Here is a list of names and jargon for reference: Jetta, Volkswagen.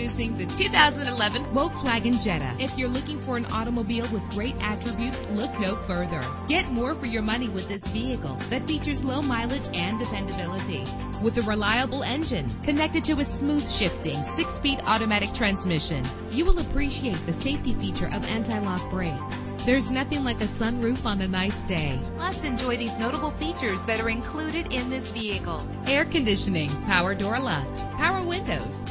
Introducing the 2011 Volkswagen Jetta. If you're looking for an automobile with great attributes, look no further. Get more for your money with this vehicle that features low mileage and dependability. With a reliable engine connected to a smooth shifting 6-speed automatic transmission, you will appreciate the safety feature of anti-lock brakes. There's nothing like a sunroof on a nice day. Plus, enjoy these notable features that are included in this vehicle: air conditioning, power door locks, power windows,